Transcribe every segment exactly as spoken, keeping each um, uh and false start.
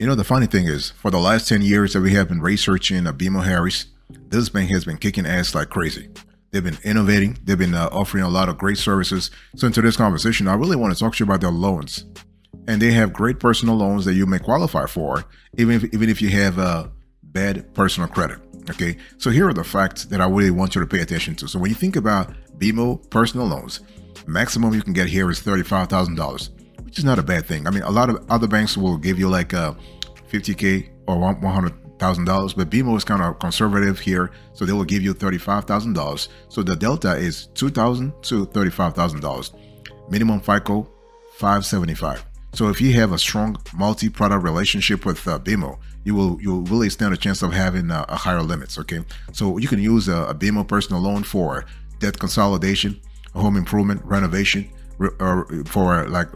You know, the funny thing is, for the last ten years that we have been researching uh, B M O Harris, this bank has been kicking ass like crazy. They've been innovating. They've been uh, offering a lot of great services. So in today's conversation, I really want to talk to you about their loans. And they have great personal loans that you may qualify for, even if, even if you have uh, bad personal credit. Okay, so here are the facts that I really want you to pay attention to. So when you think about B M O personal loans, maximum you can get here is thirty-five thousand dollars, which is not a bad thing. I mean, a lot of other banks will give you like uh, fifty K or one hundred thousand dollars, but B M O is kind of conservative here, so they will give you thirty-five thousand dollars. So the delta is two thousand dollars to thirty-five thousand dollars. Minimum FICO five seventy-five. So if you have a strong multi-product relationship with uh, B M O, you will you will really stand a chance of having uh, a higher limits. Okay, so you can use a, a B M O personal loan for debt consolidation, home improvement, renovation, re or for like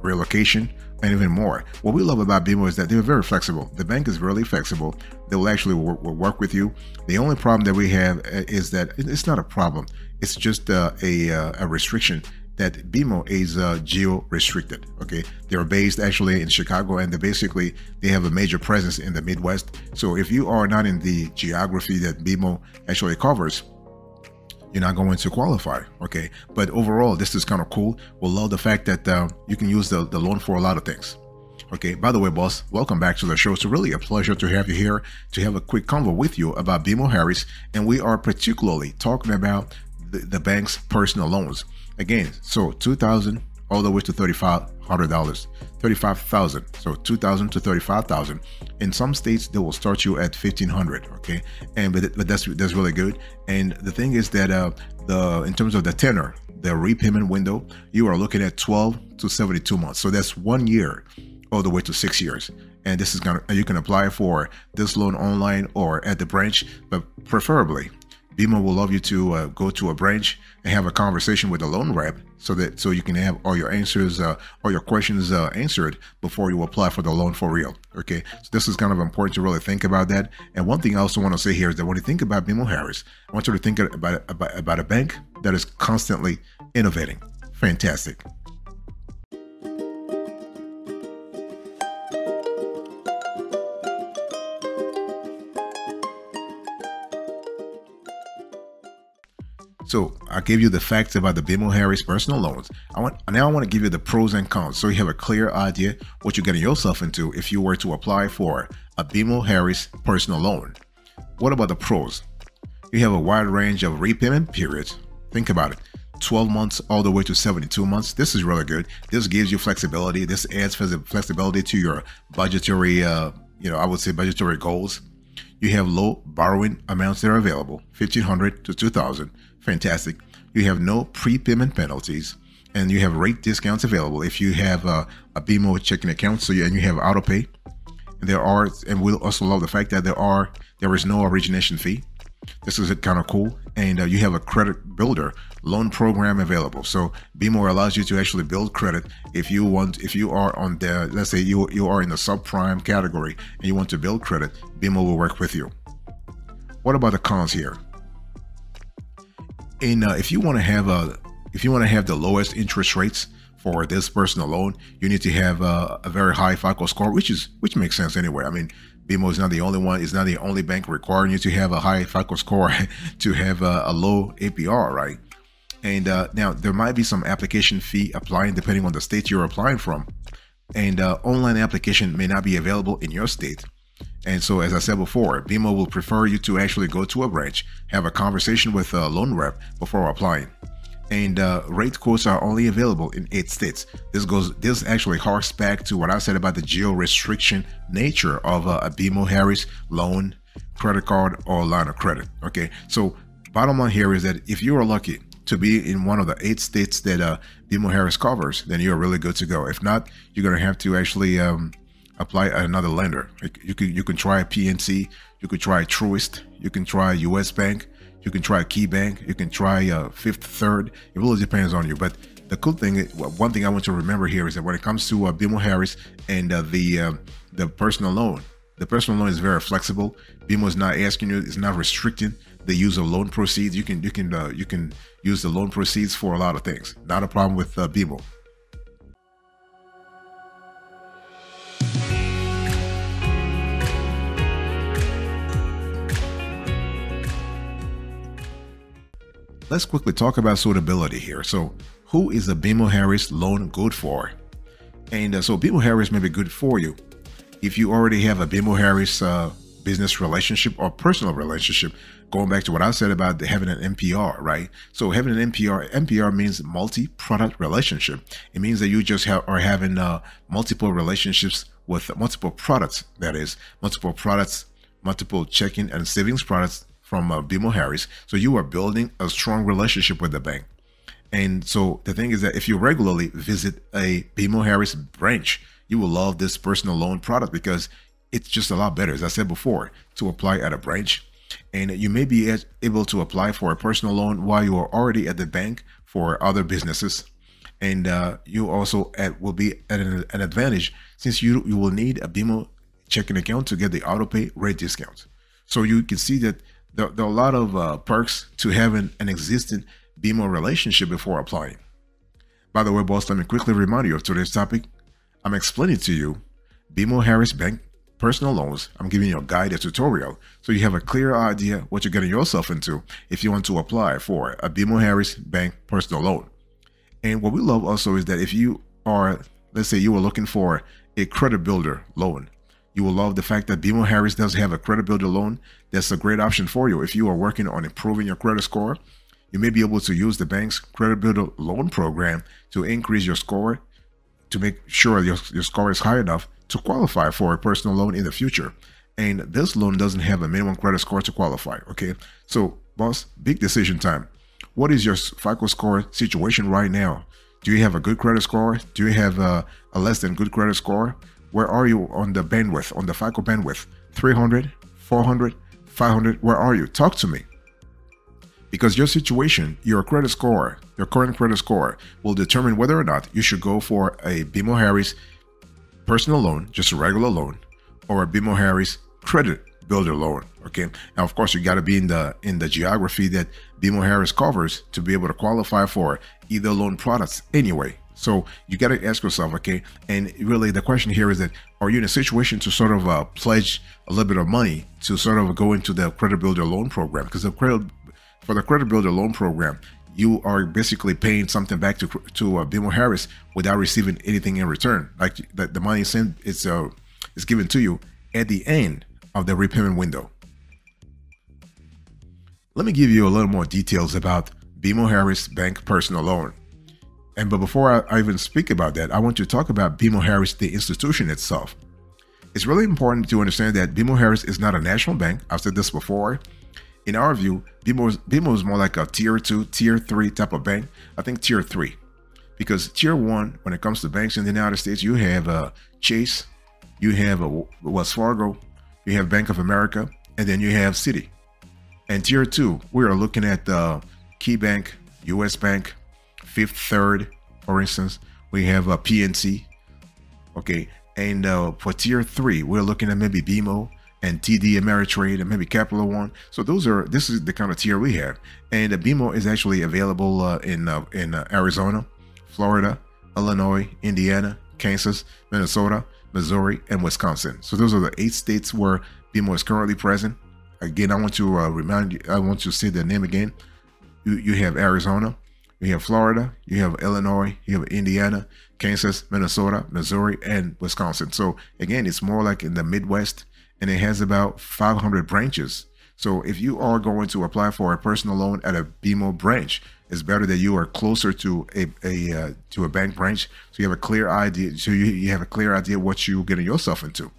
relocation, and even more. What we love about B M O is that they're very flexible. The bank is really flexible. They will actually work, will work with you. The only problem that we have is that it's not a problem. It's just uh, a a restriction that B M O is uh, geo restricted. Okay, they're based actually in Chicago, and they basically they have a major presence in the Midwest. So if you are not in the geography that B M O actually covers, you're not going to qualify. Okay, but overall, this is kind of cool. We'll love the fact that uh, you can use the, the loan for a lot of things. Okay, by the way, boss, welcome back to the show. It's really a pleasure to have you here to have a quick convo with you about B M O Harris, and we are particularly talking about the, the bank's personal loans. Again, so two thousand all the way to thirty-five hundred dollars, thirty-five thousand. So two thousand to thirty-five thousand. In some states, they will start you at fifteen hundred. Okay, and but, but that's that's really good. And the thing is that uh, the in terms of the tenor, the repayment window, you are looking at twelve to seventy-two months. So that's one year, all the way to six years. And this is gonna you can apply for this loan online or at the branch, but preferably, B M O will love you to uh, go to a branch and have a conversation with a loan rep so that so you can have all your answers, uh, all your questions uh, answered before you apply for the loan for real. Okay, so this is kind of important to really think about that. And one thing I also want to say here is that when you think about B M O Harris, I want you to think about, about, about a bank that is constantly innovating. Fantastic. So I gave you the facts about the B M O Harris personal loans. I want now I want to give you the pros and cons so you have a clear idea what you're getting yourself into if you were to apply for a B M O Harris personal loan. What about the pros? You have a wide range of repayment periods. Think about it. twelve months all the way to seventy-two months. This is really good. This gives you flexibility. This adds flexibility to your budgetary, uh, you know, I would say budgetary goals. You have low borrowing amounts that are available, fifteen hundred dollars to two thousand dollars. Fantastic. You have no prepayment penalties, and you have rate discounts available if you have a, a B M O checking account. So you, and you have auto pay. And there are, and we'll also love the fact that there are there is no origination fee. This is kind of cool. And uh, you have a credit builder loan program available. So B M O allows you to actually build credit if you want. If you are on the, let's say you you are in the subprime category and you want to build credit, B M O will work with you. What about the cons here? And uh, if you want to have a, if you want to have the lowest interest rates for this personal loan, you need to have a, a very high FICO score, which is which makes sense anyway. I mean, B M O is not the only one; it's not the only bank requiring you to have a high FICO score to have a, a low A P R, right? And uh, now there might be some application fee applying depending on the state you're applying from, and uh, online application may not be available in your state. And so, as I said before, B M O will prefer you to actually go to a branch, have a conversation with a loan rep before applying. And uh, rate quotes are only available in eight states. This goes. This actually harks back to what I said about the geo restriction nature of uh, a B M O Harris loan, credit card, or line of credit. Okay. So, bottom line here is that if you are lucky to be in one of the eight states that uh, B M O Harris covers, then you are really good to go. If not, you're gonna have to actually. Um, apply at another lender. You can, you can try P N C, you could try Truist, you can try U S Bank, you can try Key Bank, you can try uh, Fifth Third. It really depends on you. But the cool thing, is, well, one thing I want you to remember here is that when it comes to uh, B M O Harris and uh, the uh, the personal loan, the personal loan is very flexible. B M O is not asking you, it's not restricting the use of loan proceeds. You can you can uh, you can use the loan proceeds for a lot of things. Not a problem with uh, B M O. Let's quickly talk about suitability here. So who is the B M O Harris loan good for? And uh, so B M O Harris may be good for you if you already have a B M O Harris uh, business relationship or personal relationship. Going back to what I said about having an M P R, right? So having an M P R, M P R means multi-product relationship. It means that you just have, are having uh, multiple relationships with multiple products. That is, multiple products, multiple checking and savings products from uh, B M O Harris. So you are building a strong relationship with the bank. And so the thing is that if you regularly visit a B M O Harris branch, you will love this personal loan product because it's just a lot better, as I said before, to apply at a branch. And you may be able to apply for a personal loan while you are already at the bank for other businesses. And uh, you also at, will be at an, an advantage since you, you will need a B M O checking account to get the auto pay rate discount. So you can see that there, there are a lot of uh, perks to having an existing B M O relationship before applying. By the way, boss, let me quickly remind you of today's topic. I'm explaining to you B M O Harris Bank personal loans. I'm giving you a guide, a tutorial, so you have a clear idea what you're getting yourself into if you want to apply for a B M O Harris Bank personal loan. And what we love also is that if you are, let's say you were looking for a credit builder loan, you will love the fact that B M O Harris does have a credit builder loan. That's a great option for you if you are working on improving your credit score. You may be able to use the bank's credit builder loan program to increase your score, to make sure your, your score is high enough to qualify for a personal loan in the future. And this loan doesn't have a minimum credit score to qualify. Okay, so boss, big decision time. What is your FICO score situation right now? Do you have a good credit score? Do you have a, a less than good credit score? Where are you on the bandwidth, on the FICO bandwidth? three hundred, four hundred, five hundred, where are you? Talk to me. Because your situation, your credit score, your current credit score will determine whether or not you should go for a B M O Harris personal loan, just a regular loan, or a B M O Harris credit builder loan. Okay. Now, of course, you got to be in the in the geography that B M O Harris covers to be able to qualify for either loan products anyway. So you got to ask yourself, okay, and really the question here is that, are you in a situation to sort of uh, pledge a little bit of money to sort of go into the credit builder loan program? Because the credit For the credit builder loan program, you are basically paying something back to to uh, B M O Harris without receiving anything in return. Like the, the money is sent, it's uh, it's given to you at the end of the repayment window. Let me give you a little more details about B M O Harris Bank personal loan. And but before I, I even speak about that, I want to talk about B M O Harris, the institution itself. It's really important to understand that B M O Harris is not a national bank. I've said this before. In our view, B M O is more like a tier two, tier three type of bank. I think tier three, because tier one, when it comes to banks in the United States, you have a Chase, you have a Wells Fargo, you have Bank of America, and then you have Citi. And tier two, we are looking at the Key Bank, U S Bank, Fifth Third, for instance. We have a P N C. Okay, and uh, for tier three, we're looking at maybe B M O and T D Ameritrade and maybe Capital One. So those are, this is the kind of tier we have. And the B M O is actually available uh, in uh, in uh, Arizona, Florida, Illinois, Indiana, Kansas, Minnesota, Missouri, and Wisconsin. So those are the eight states where B M O is currently present. Again, I want to uh, remind you, I want to say the name again. You, you have Arizona, you have Florida, you have Illinois, you have Indiana, Kansas, Minnesota, Missouri, and Wisconsin. So again, it's more like in the Midwest, and it has about five hundred branches. So if you are going to apply for a personal loan at a B M O branch, it's better that you are closer to a, a uh, to a bank branch, so you have a clear idea. So you, you have a clear idea what you're getting yourself into.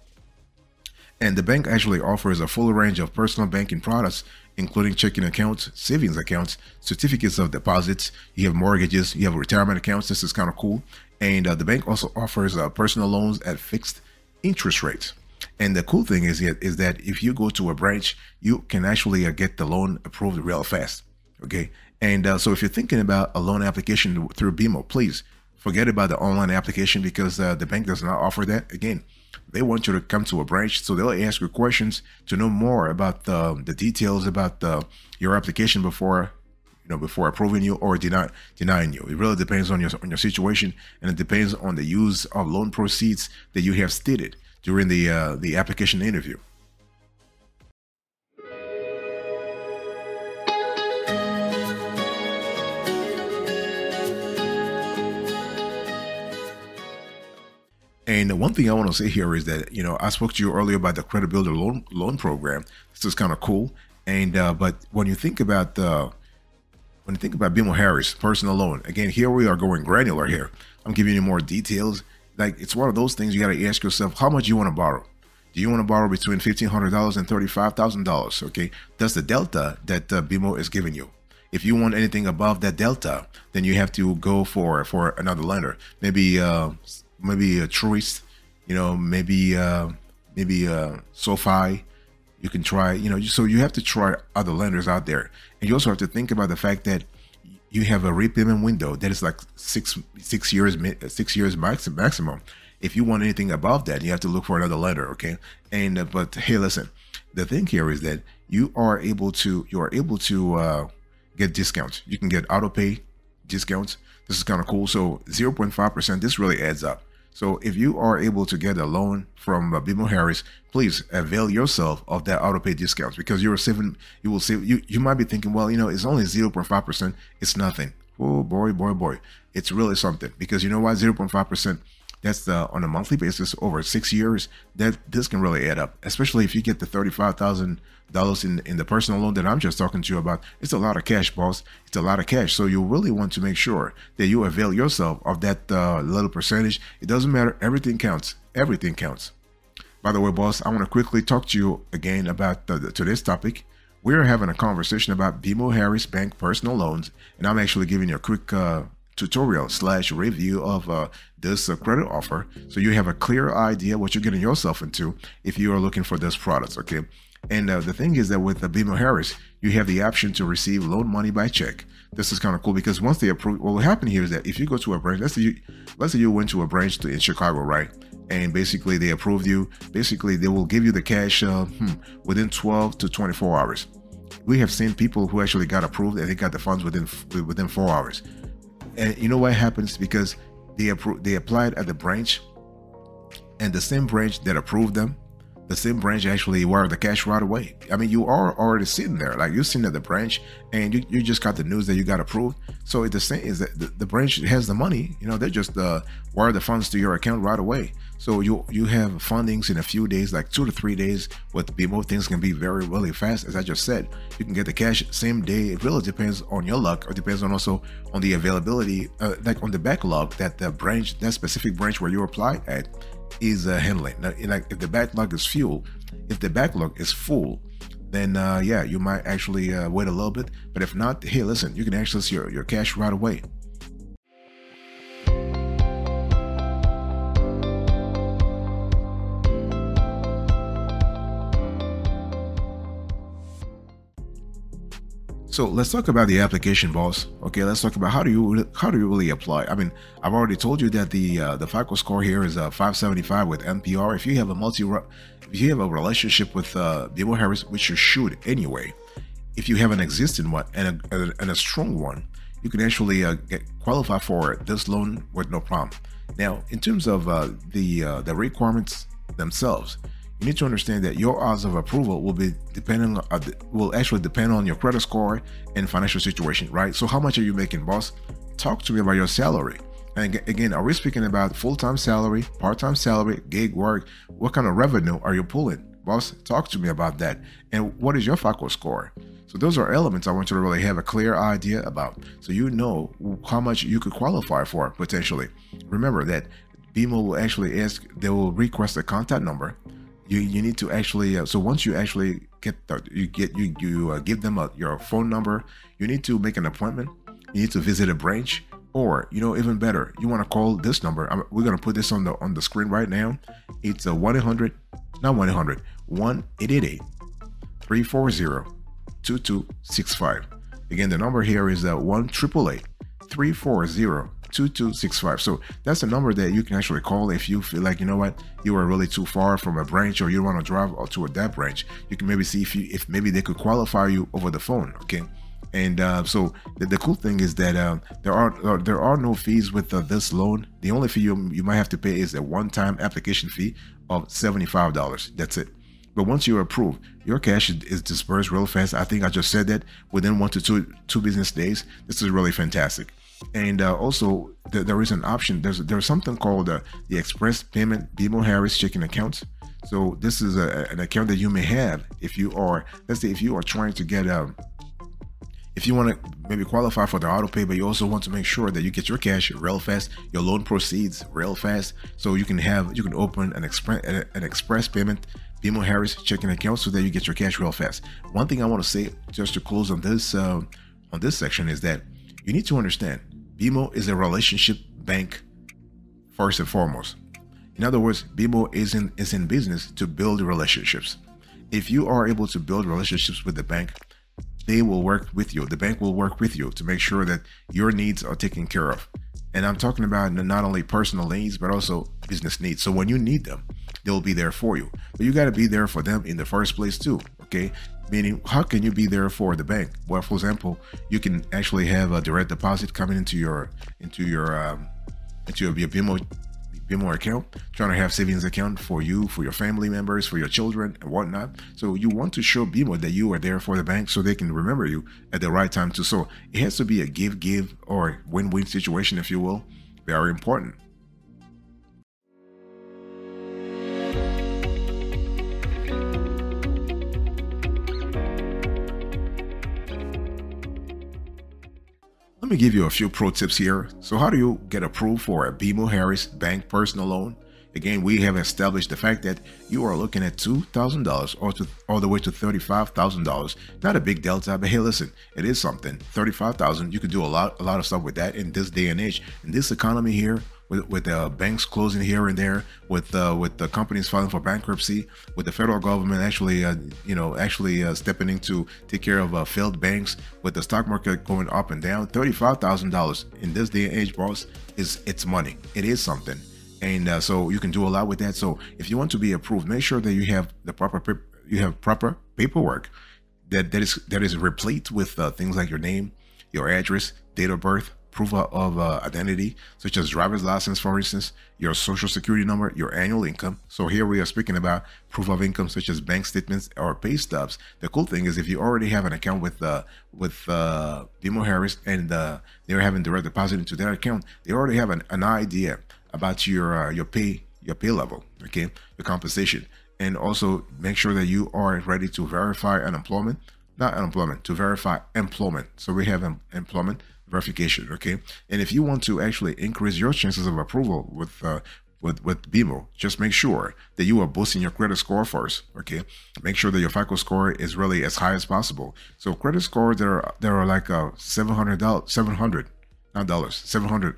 And the bank actually offers a full range of personal banking products, including checking accounts, savings accounts, certificates of deposits. You have mortgages, you have retirement accounts. This is kind of cool. And uh, the bank also offers uh, personal loans at fixed interest rates. And the cool thing is, is that if you go to a branch, you can actually get the loan approved real fast. Okay. And uh, so if you're thinking about a loan application through B M O, please forget about the online application, because uh, the bank does not offer that. Again, they want you to come to a branch, so they'll ask you questions to know more about the, the details about the, your application before, you know, before approving you or deny, denying you. It really depends on your, on your situation, and it depends on the use of loan proceeds that you have stated during the uh, the application interview. And the one thing I want to say here is that, you know, I spoke to you earlier about the credit builder loan loan program. This is kind of cool. And uh, but when you think about the when you think about B M O Harris personal loan, again, here we are going granular here. I'm giving you more details. Like, it's one of those things you got to ask yourself, how much you want to borrow? Do you want to borrow between fifteen hundred dollars and thirty-five thousand dollars? Okay, that's the delta that uh, B M O is giving you. If you want anything above that delta, then you have to go for for another lender. Maybe uh, maybe a Truist, you know, maybe uh, maybe uh, SoFi. You can try, you know, so you have to try other lenders out there. And you also have to think about the fact that you have a repayment window that is like six six years six years max maximum. If you want anything above that, you have to look for another lender, okay? And uh, but hey, listen, the thing here is that you are able to you are able to uh, get discounts. You can get auto pay discounts. This is kind of cool. So zero point five percent. This really adds up. So if you are able to get a loan from uh, B M O Harris, please avail yourself of that auto pay discounts, because you're saving. You will save. You you might be thinking, well, you know, it's only zero point five percent. It's nothing. Oh boy, boy, boy! It's really something, because you know what? zero point five percent. That's the, on a monthly basis over six years. That this can really add up, especially if you get the thirty-five thousand dollars in in the personal loan that I'm just talking to you about. It's a lot of cash, boss. It's a lot of cash. So you really want to make sure that you avail yourself of that uh, little percentage. It doesn't matter. Everything counts. Everything counts. By the way, boss, I want to quickly talk to you again about the, the, today's topic. We're having a conversation about B M O Harris Bank personal loans, and I'm actually giving you a quick Uh, tutorial slash review of uh, this uh, credit offer, so you have a clear idea what you're getting yourself into if you are looking for this product, okay? And uh, the thing is that with the B M O Harris, you have the option to receive loan money by check. This is kind of cool, because once they approve, what will happen here is that if you go to a branch, let's say you, let's say you went to a branch to, in Chicago, right? And basically they approved you. Basically, they will give you the cash uh, hmm, within twelve to twenty-four hours. We have seen people who actually got approved and they got the funds within within four hours. And you know what happens? Because they they applied at the branch, and the same branch that approved them, the same branch actually wired the cash right away. I mean, you are already sitting there, like you're sitting at the branch, and you, you just got the news that you got approved. So it's the same is that the, the branch has the money. You know, they just uh, wire the funds to your account right away. So you you have fundings in a few days, like two to three days. With B M O, things can be very really fast, as I just said. You can get the cash same day. It really depends on your luck. It depends on also on the availability, uh, like on the backlog that the branch, that specific branch where you apply at, is uh, handling. Now, like if the backlog is full, if the backlog is full, then uh, yeah, you might actually uh, wait a little bit. But if not, hey, listen, you can access your your cash right away. So let's talk about the application, boss. Okay, let's talk about how do you how do you really apply? I mean, I've already told you that the uh, the FICO score here is uh, five seventy-five with N P R. If you have a multi, if you have a relationship with uh, B M O Harris, which you should anyway, if you have an existing one and a, and a strong one, you can actually uh, get qualify for this loan with no problem. Now, in terms of uh, the uh, the requirements themselves, you need to understand that your odds of approval will be depending on the, will actually depend on your credit score and financial situation, right? So how much are you making, boss? Talk to me about your salary. And again, are we speaking about full-time salary, part-time salary, gig work? What kind of revenue are you pulling, boss? Talk to me about that. And what is your FICO score? So those are elements I want you to really have a clear idea about, so you know how much you could qualify for potentially. Remember that B M O will actually ask, they will request a contact number. You, you need to actually uh, so once you actually get the, you get you you uh, give them a, your phone number, you need to make an appointment. You need to visit a branch, or you know, even better, you want to call this number. I'm, we're gonna put this on the on the screen right now. It's a one eight hundred, not one eight hundred, one eight eight eight, three four zero, two two six five. Again, the number here is a one triple eight, three four zero, two two six five. So that's a number that you can actually call if you feel like, you know what, you are really too far from a branch, or you want to drive or to a that branch. You can maybe see if you if maybe they could qualify you over the phone, okay? And uh, so the, the cool thing is that um, there are there are no fees with uh, this loan. The only fee you, you might have to pay is a one-time application fee of seventy-five dollars. That's it. But once you're approved, your cash is disbursed real fast. I think I just said that within one to two two business days. This is really fantastic. And uh, also th there is an option. There's there's something called uh, the Express Payment B M O Harris checking account. So this is a, an account that you may have if you are, let's say if you are trying to get, um, if you want to maybe qualify for the auto pay, but you also want to make sure that you get your cash real fast, your loan proceeds real fast. So you can have, you can open an express, an express payment B M O Harris checking account so that you get your cash real fast. One thing I want to say just to close on this, uh, on this section is that you need to understand B M O is a relationship bank first and foremost. In other words, B M O is in, is in business to build relationships. If you are able to build relationships with the bank, they will work with you. The bank will work with you to make sure that your needs are taken care of. And I'm talking about not only personal needs, but also business needs. So when you need them, they'll be there for you. But you got to be there for them in the first place too, okay? Meaning, how can you be there for the bank? Well, for example, you can actually have a direct deposit coming into your, into your, um, into your B M O, B M O account, trying to have savings account for you, for your family members, for your children and whatnot. So you want to show B M O that you are there for the bank so they can remember you at the right time too. So it has to be a give, give or win-win situation, if you will. Very important. Let me give you a few pro tips here. So how do you get approved for a B M O Harris bank personal loan? Again, we have established the fact that you are looking at two thousand dollars or to, all the way to thirty-five thousand dollars. Not a big delta, but hey, listen, it is something. thirty-five thousand dollars, you could do a lot, a lot of stuff with that in this day and age. In this economy here, with, with uh, banks closing here and there, with uh, with the companies filing for bankruptcy, with the federal government actually, uh, you know, actually uh, stepping in to take care of uh, failed banks, with the stock market going up and down, thirty-five thousand dollars in this day and age, boss, is it's money. It is something. And uh, so you can do a lot with that. So if you want to be approved, make sure that you have the proper, you have proper paperwork that, that is, that is replete with uh, things like your name, your address, date of birth, proof of uh, identity, such as driver's license, for instance, your social security number, your annual income. So here we are speaking about proof of income, such as bank statements or pay stubs. The cool thing is if you already have an account with uh, with uh, B M O Harris and uh, they're having direct deposit into their account, they already have an, an idea about your uh, your pay, your pay level, okay, your compensation. And also make sure that you are ready to verify unemployment, not unemployment, to verify employment. So we have em employment verification, okay? And if you want to actually increase your chances of approval with uh, with with B M O, just make sure that you are boosting your credit score first, okay? Make sure that your FICO score is really as high as possible. So credit scores that are that are like a seven hundred, seven hundred, not dollars, seven hundred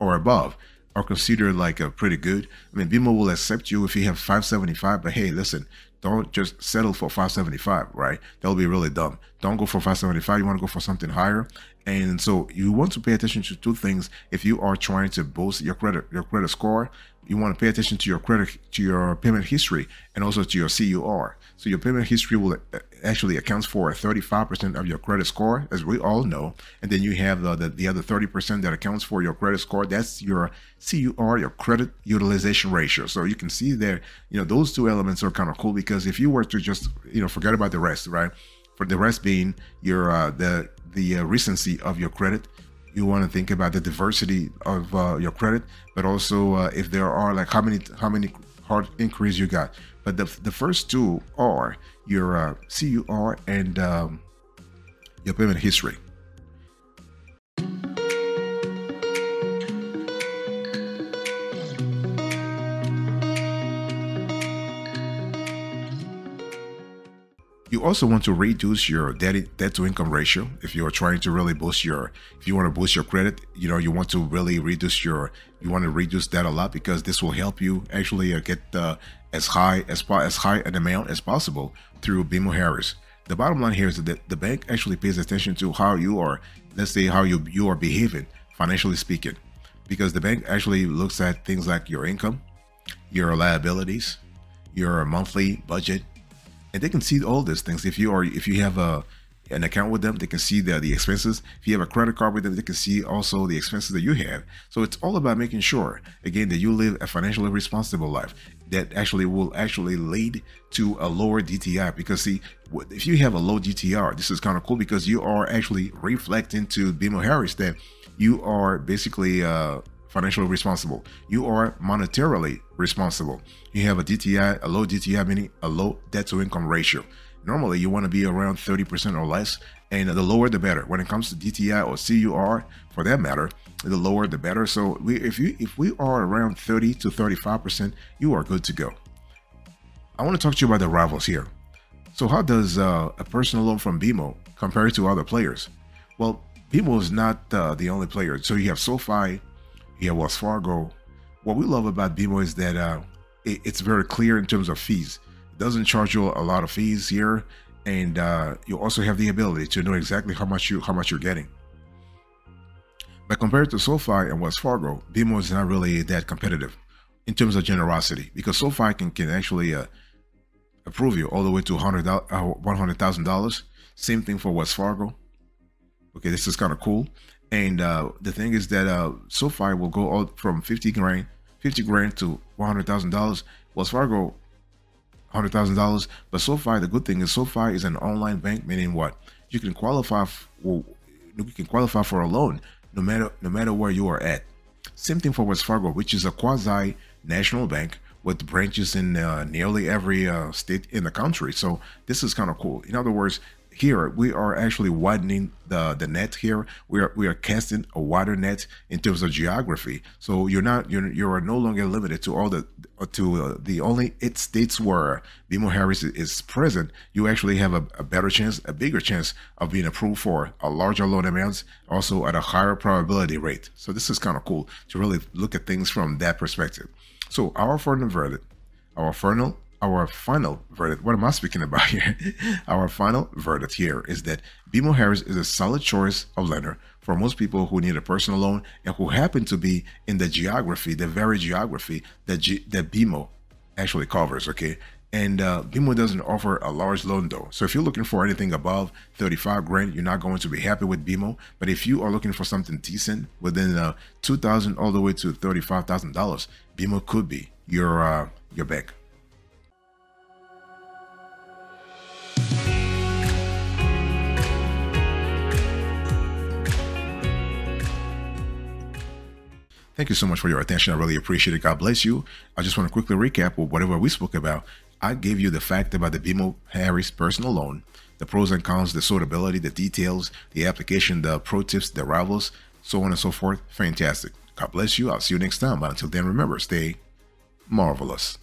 or above are considered like a pretty good. I mean, B M O will accept you if you have five seventy-five, but hey, listen, don't just settle for five seventy-five, right? That'll be really dumb. Don't go for five seventy-five. You want to go for something higher. And so you want to pay attention to two things. If you are trying to boost your credit, your credit score, you want to pay attention to your credit, to your payment history, and also to your C U R. So your payment history will actually accounts for thirty-five percent of your credit score, as we all know. And then you have the, the, the other thirty percent that accounts for your credit score. That's your C U R, your credit utilization ratio. So you can see there, you know, those two elements are kind of cool because if you were to just, you know, forget about the rest, right? For the rest being your, uh, the, the uh, recency of your credit. You want to think about the diversity of uh, your credit, but also uh, if there are like how many how many hard inquiries you got. But the, the first two are your uh, C U R and um, your payment history. You also want to reduce your debt, debt to income ratio. If you are trying to really boost your, if you want to boost your credit, you know, you want to really reduce your, you want to reduce that a lot because this will help you actually get uh, as high as as high an amount as possible through B M O Harris. The bottom line here is that the bank actually pays attention to how you are, let's say how you, you are behaving financially speaking, because the bank actually looks at things like your income, your liabilities, your monthly budget. And they can see all these things. If you are, if you have a an account with them, they can see the the expenses. If you have a credit card with them, they can see also the expenses that you have. So it's all about making sure, again, that you live a financially responsible life. that actually will actually lead to a lower D T I. Because see, if you have a low D T R, this is kind of cool because you are actually reflecting to B M O Harris that you are basically uh, financially responsible. You are monetarily responsible. You have a D T I, a low D T I, meaning a low debt to income ratio. Normally you want to be around thirty percent or less, and the lower the better. When it comes to D T I or C U R for that matter, the lower the better. So we, if, you, if we are around thirty to thirty-five percent, you are good to go. I want to talk to you about the rivals here. So how does uh, a personal loan from B M O compare to other players? Well, B M O is not uh, the only player. So you have SoFi, you have Wells Fargo. What we love about B M O is that uh, it, it's very clear in terms of fees. It doesn't charge you a lot of fees here. And uh, you also have the ability to know exactly how much, you, how much you're getting. But compared to SoFi and Wells Fargo, B M O is not really that competitive in terms of generosity, because SoFi can, can actually uh, approve you all the way to one hundred thousand dollars. Same thing for Wells Fargo. Okay, this is kind of cool. And uh, the thing is that uh, SoFi will go all from fifty grand, fifty grand to one hundred thousand dollars. Wells Fargo, one hundred thousand dollars. But SoFi, the good thing is SoFi is an online bank, meaning what? You can qualify for, you can qualify for a loan no matter no matter where you are at. Same thing for Wells Fargo, which is a quasi national bank with branches in uh, nearly every uh, state in the country. So this is kind of cool. In other words, here we are actually widening the the net. Here we are we are casting a wider net in terms of geography. So you're not you're you are no longer limited to all the to uh, the only eight states where B M O Harris is present. You actually have a, a better chance, a bigger chance of being approved for a larger loan amounts, also at a higher probability rate. So this is kind of cool to really look at things from that perspective. So our final verdict, our final. Our final verdict, what am I speaking about here? Our final verdict here is that B M O Harris is a solid choice of lender for most people who need a personal loan and who happen to be in the geography, the very geography that, G that B M O actually covers, okay? And uh, B M O doesn't offer a large loan though. So if you're looking for anything above thirty-five grand, you're not going to be happy with B M O. But if you are looking for something decent within uh, two thousand all the way to thirty-five thousand dollars, B M O could be your, uh, your bank. Thank you so much for your attention. I really appreciate it. God bless you. I just want to quickly recap whatever we spoke about. I gave you the fact about the B M O Harris personal loan, the pros and cons, the sortability, the details, the application, the pro tips, the rivals, so on and so forth. Fantastic. God bless you. I'll see you next time. But until then, remember, stay marvelous.